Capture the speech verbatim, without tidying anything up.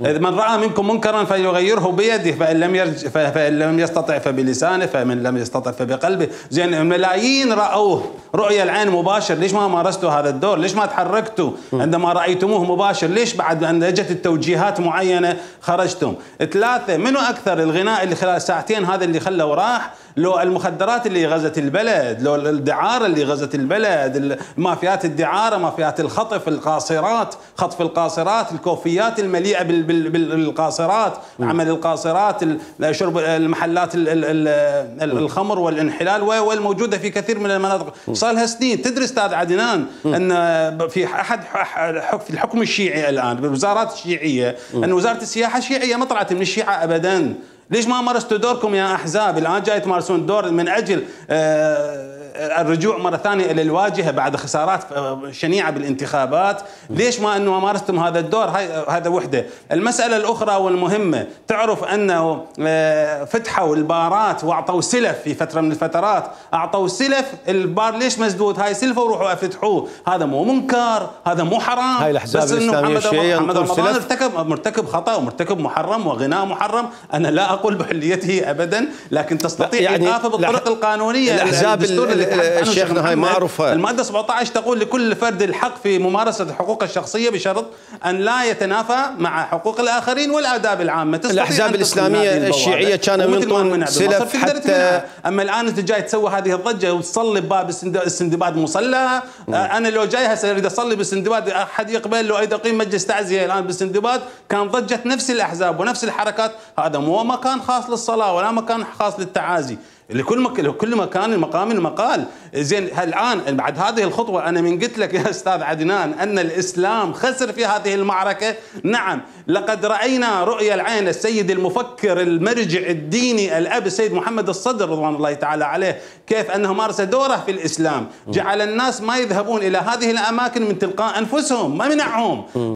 من رأى منكم منكرا فيغيره بيده، فإن لم يرج... فإن لم يستطع فبلسانه، فمن لم يستطع فبقلبه. زين ملايين رأوه رؤية العين مباشر، ليش ما مارستوا هذا الدور؟ ليش ما تحركتوا عندما رأيتموه مباشر؟ ليش بعد أن اجت التوجيهات معينة خرجتم؟ ثلاثة، منو أكثر الغناء اللي خلال ساعتين هذا اللي خلى وراح؟ لو المخدرات اللي غزت البلد، لو الدعارة اللي غزت البلد، مافيات الدعارة، مافيات الخطف، القاصرات، خطف القاصرات، الكوفيات المليئة بالقاصرات، عمل القاصرات، شرب المحلات الخمر والانحلال والموجودة في كثير من المناطق. صار لها سنين. تدري استاذ عدنان ان في احد في الحكم الشيعي الان بالوزارات الشيعية ان وزارة السياحة شيعية، ما طلعت من الشيعة ابدا. ليش ما مارستوا دوركم يا أحزاب؟ الآن جاي تمارسون دور من أجل الرجوع مرة ثانية إلى الواجهة بعد خسارات شنيعة بالانتخابات. ليش ما أنه مارستم هذا الدور؟ هذا وحدة. المسألة الأخرى والمهمة، تعرف أنه فتحوا البارات وأعطوا سلف في فترة من الفترات، أعطوا سلف البار ليش مسدود، هاي سلفه وروحوا أفتحوه. هذا مو منكر، هذا مو حرام، هاي الأحزاب بس إنه محمد رمضان ارتكب مرتكب خطأ ومرتكب محرم وغناء محرم. أنا لا أقول بحليته أبدا، لكن تستطيع يعني إيقافه بالطرق القانونية. الأحزاب شيخنا هاي معروفة، المادة سبعة عشر تقول لكل فرد الحق في ممارسة حقوقه الشخصية بشرط أن لا يتنافى مع حقوق الآخرين والآداب العامة. الأحزاب الإسلامية الشيعية كانوا ينطون سلف حتى، أما الآن أنت جاي تسوي هذه الضجة وتصلي بباب السندباد مصلى. أنا لو جاي هسه أريد أصلي بالسندباد، أحد يقبل؟ لو أريد أقيم مجلس تعزية الآن بالسندباد، كان ضجة نفس الأحزاب ونفس الحركات. هذا مو مكان خاص للصلاة ولا مكان خاص للتعازي، لكل مك... كل مكان المقام المقال. زين الان بعد هذه الخطوه، انا من قلت لك يا استاذ عدنان ان الاسلام خسر في هذه المعركه. نعم، لقد راينا رؤيا العين السيد المفكر المرجع الديني الاب السيد محمد الصدر رضوان الله تعالى عليه، كيف انه مارس دوره في الاسلام، جعل الناس ما يذهبون الى هذه الاماكن من تلقاء انفسهم، ما منعهم.